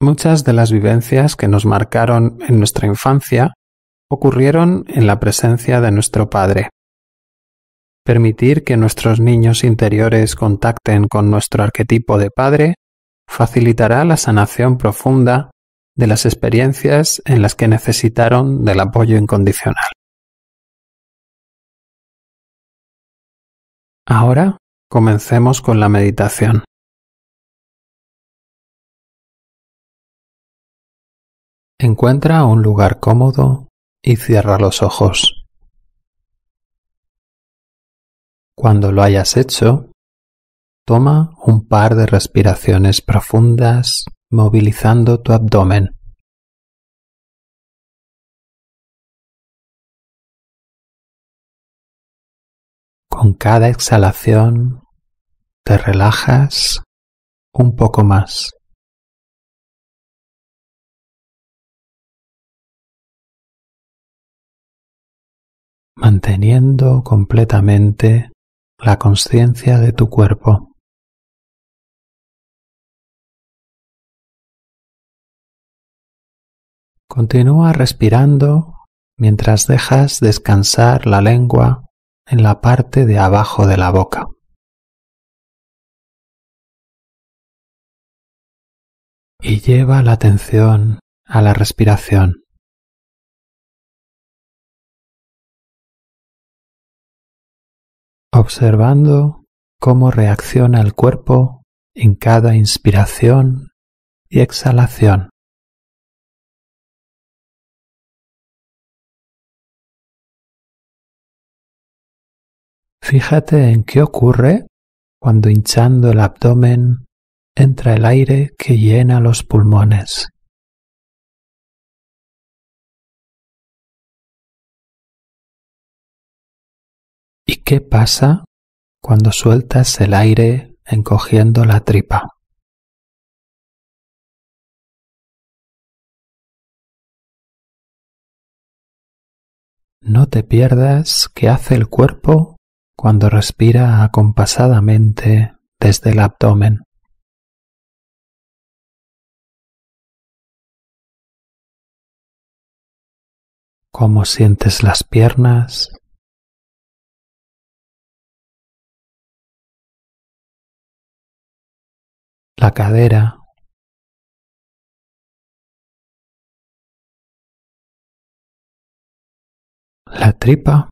Muchas de las vivencias que nos marcaron en nuestra infancia ocurrieron en la presencia de nuestro padre. Permitir que nuestros niños interiores contacten con nuestro arquetipo de padre facilitará la sanación profunda de las experiencias en las que necesitaron del apoyo incondicional. Ahora comencemos con la meditación. Encuentra un lugar cómodo y cierra los ojos. Cuando lo hayas hecho, toma un par de respiraciones profundas, movilizando tu abdomen. Con cada exhalación te relajas un poco más. Manteniendo completamente la conciencia de tu cuerpo. Continúa respirando mientras dejas descansar la lengua en la parte de abajo de la boca. Y lleva la atención a la respiración. Observando cómo reacciona el cuerpo en cada inspiración y exhalación. Fíjate en qué ocurre cuando hinchando el abdomen entra el aire que llena los pulmones. ¿Y qué pasa cuando sueltas el aire encogiendo la tripa? No te pierdas qué hace el cuerpo cuando respira acompasadamente desde el abdomen. ¿Cómo sientes las piernas? La cadera. La tripa.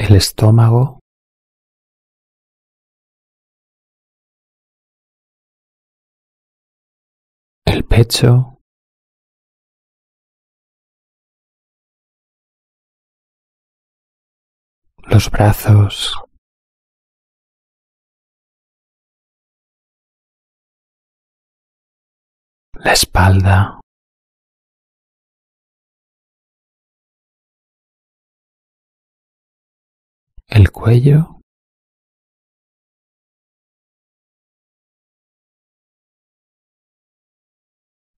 El estómago, el pecho, los brazos, la espalda. El cuello,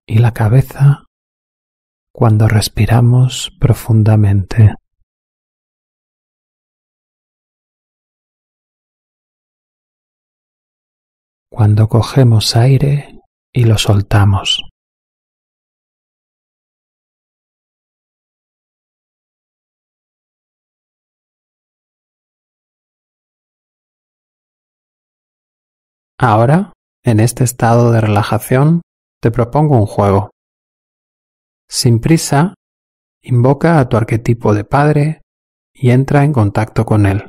y la cabeza cuando respiramos profundamente. Cuando cogemos aire y lo soltamos. Ahora, en este estado de relajación, te propongo un juego. Sin prisa, invoca a tu arquetipo de padre y entra en contacto con él.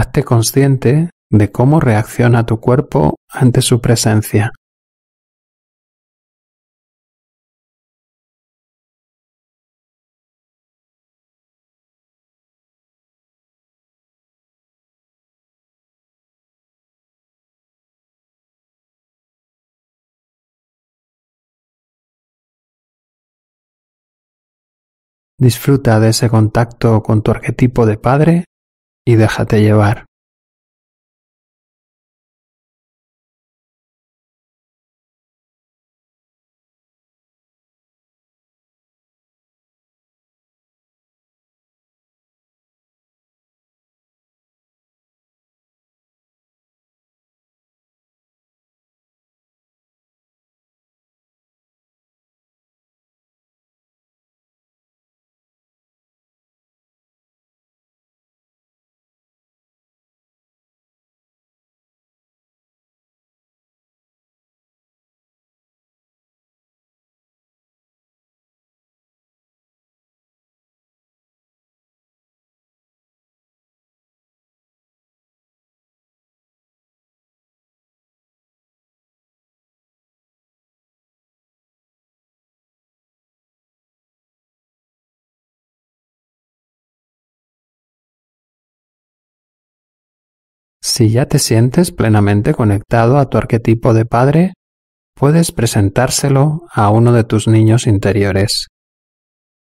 Hazte consciente de cómo reacciona tu cuerpo ante su presencia. Disfruta de ese contacto con tu arquetipo de padre y déjate llevar. Si ya te sientes plenamente conectado a tu arquetipo de padre, puedes presentárselo a uno de tus niños interiores,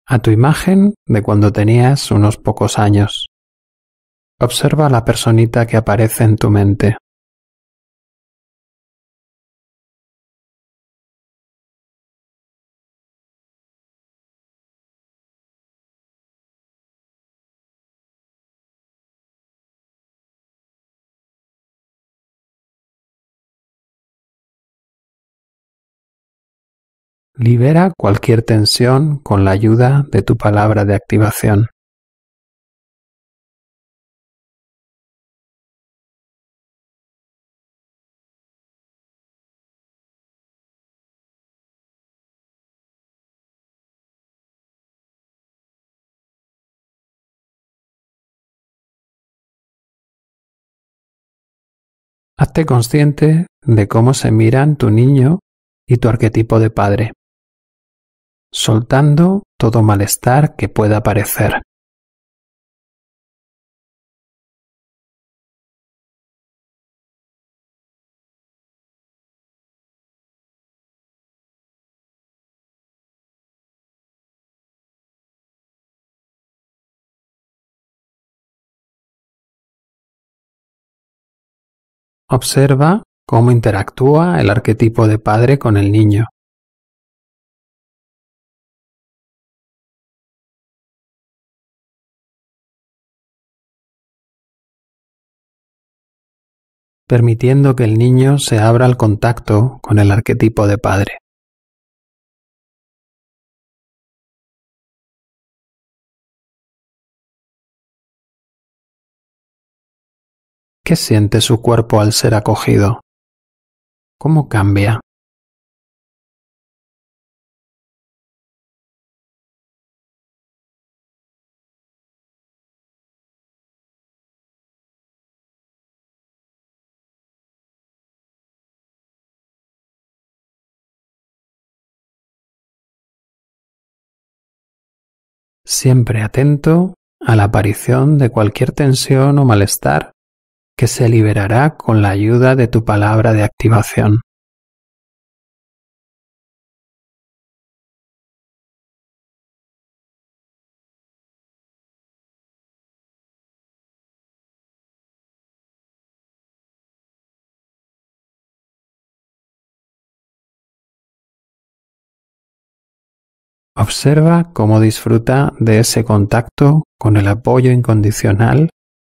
a tu imagen de cuando tenías unos pocos años. Observa la personita que aparece en tu mente. Libera cualquier tensión con la ayuda de tu palabra de activación. Hazte consciente de cómo se miran tu niño y tu arquetipo de padre, soltando todo malestar que pueda aparecer. Observa cómo interactúa el arquetipo de padre con el niño. Permitiendo que el niño se abra al contacto con el arquetipo de padre. ¿Qué siente su cuerpo al ser acogido? ¿Cómo cambia? Siempre atento a la aparición de cualquier tensión o malestar que se liberará con la ayuda de tu palabra de activación. Observa cómo disfruta de ese contacto con el apoyo incondicional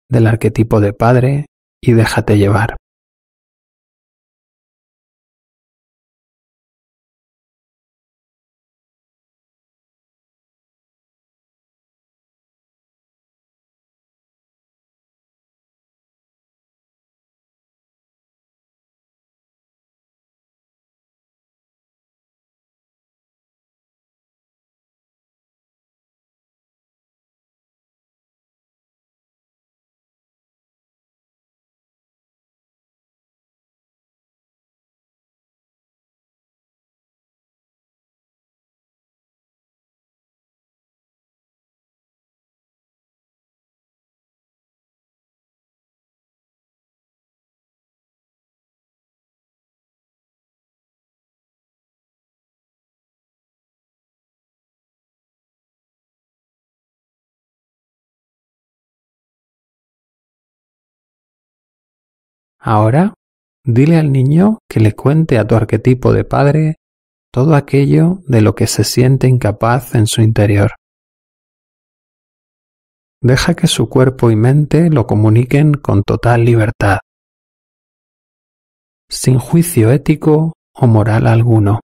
del arquetipo de padre y déjate llevar. Ahora, dile al niño que le cuente a tu arquetipo de padre todo aquello de lo que se siente incapaz en su interior. Deja que su cuerpo y mente lo comuniquen con total libertad, sin juicio ético o moral alguno.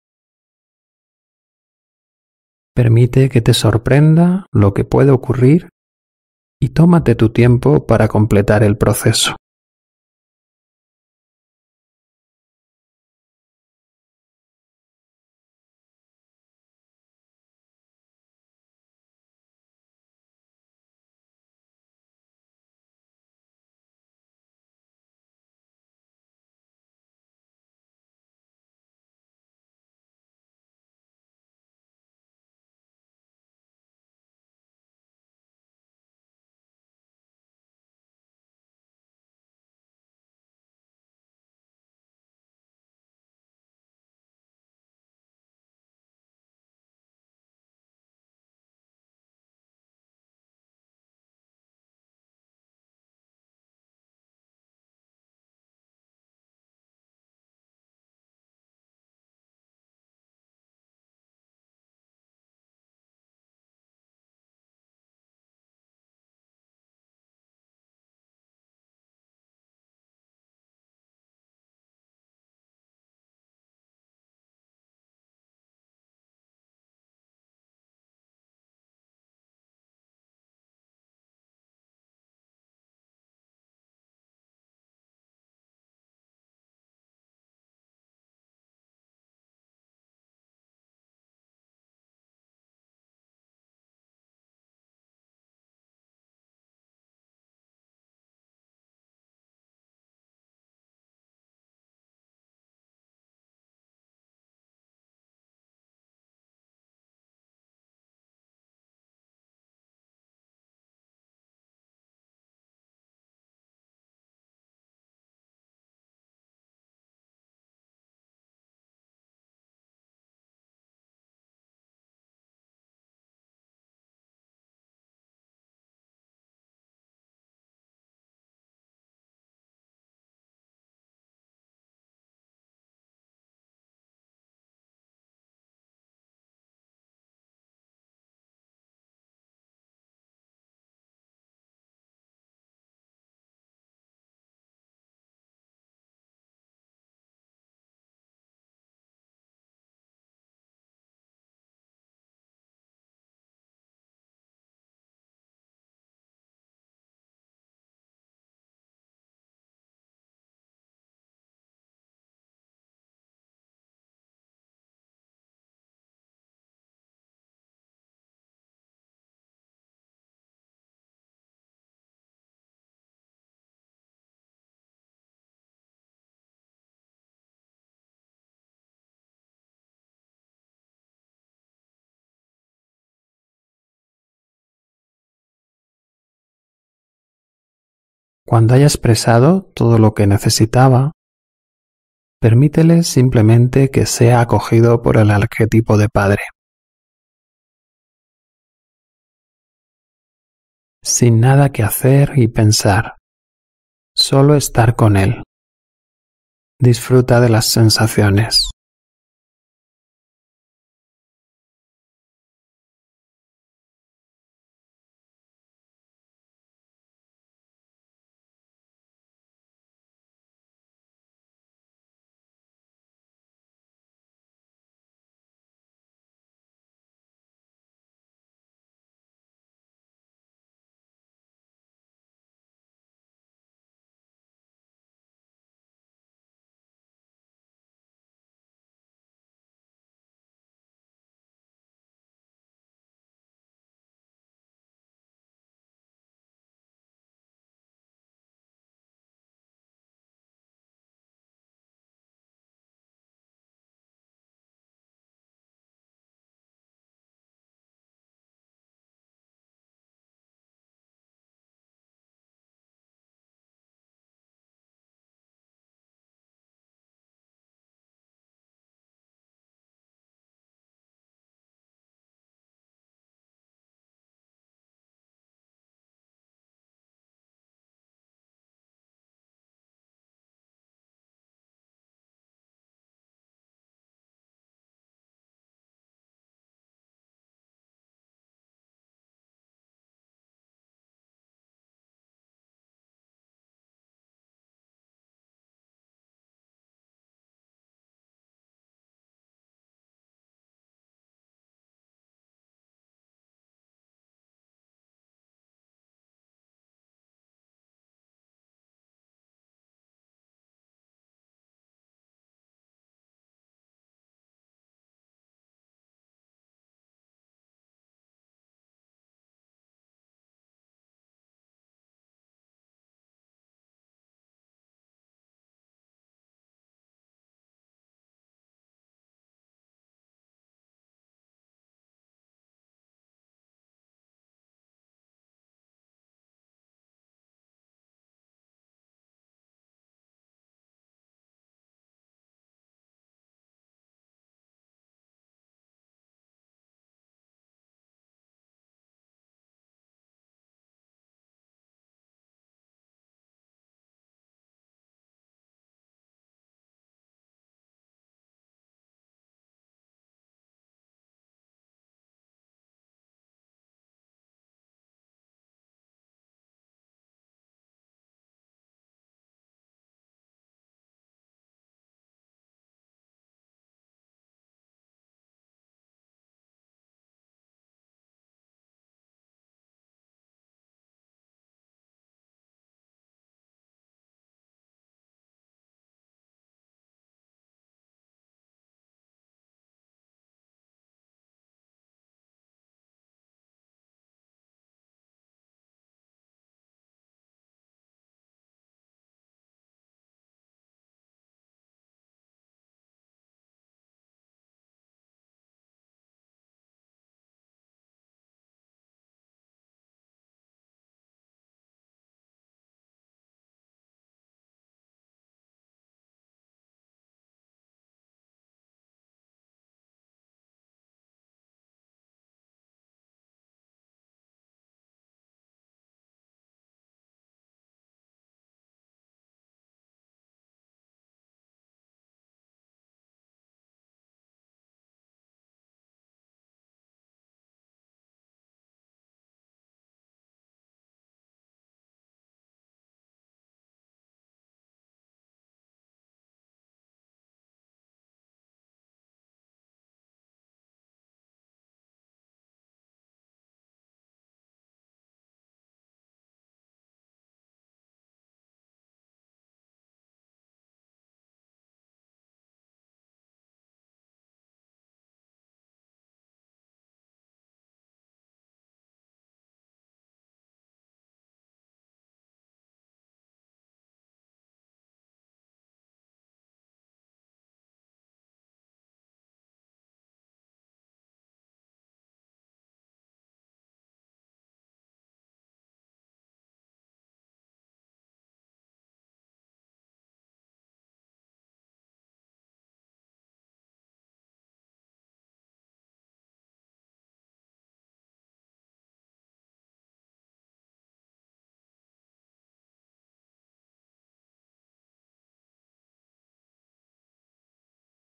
Permite que te sorprenda lo que puede ocurrir y tómate tu tiempo para completar el proceso. Cuando haya expresado todo lo que necesitaba, permítele simplemente que sea acogido por el arquetipo de padre, sin nada que hacer y pensar, solo estar con él. Disfruta de las sensaciones.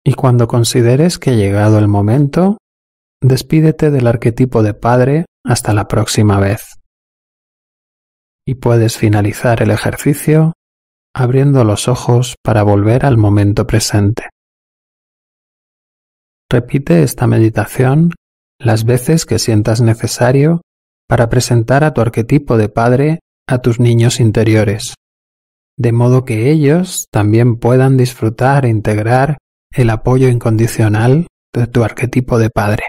Y cuando consideres que llegado el momento, despídete del arquetipo de padre hasta la próxima vez. Y puedes finalizar el ejercicio abriendo los ojos para volver al momento presente. Repite esta meditación las veces que sientas necesario para presentar a tu arquetipo de padre a tus niños interiores, de modo que ellos también puedan disfrutar e integrar el apoyo incondicional de tu arquetipo de padre.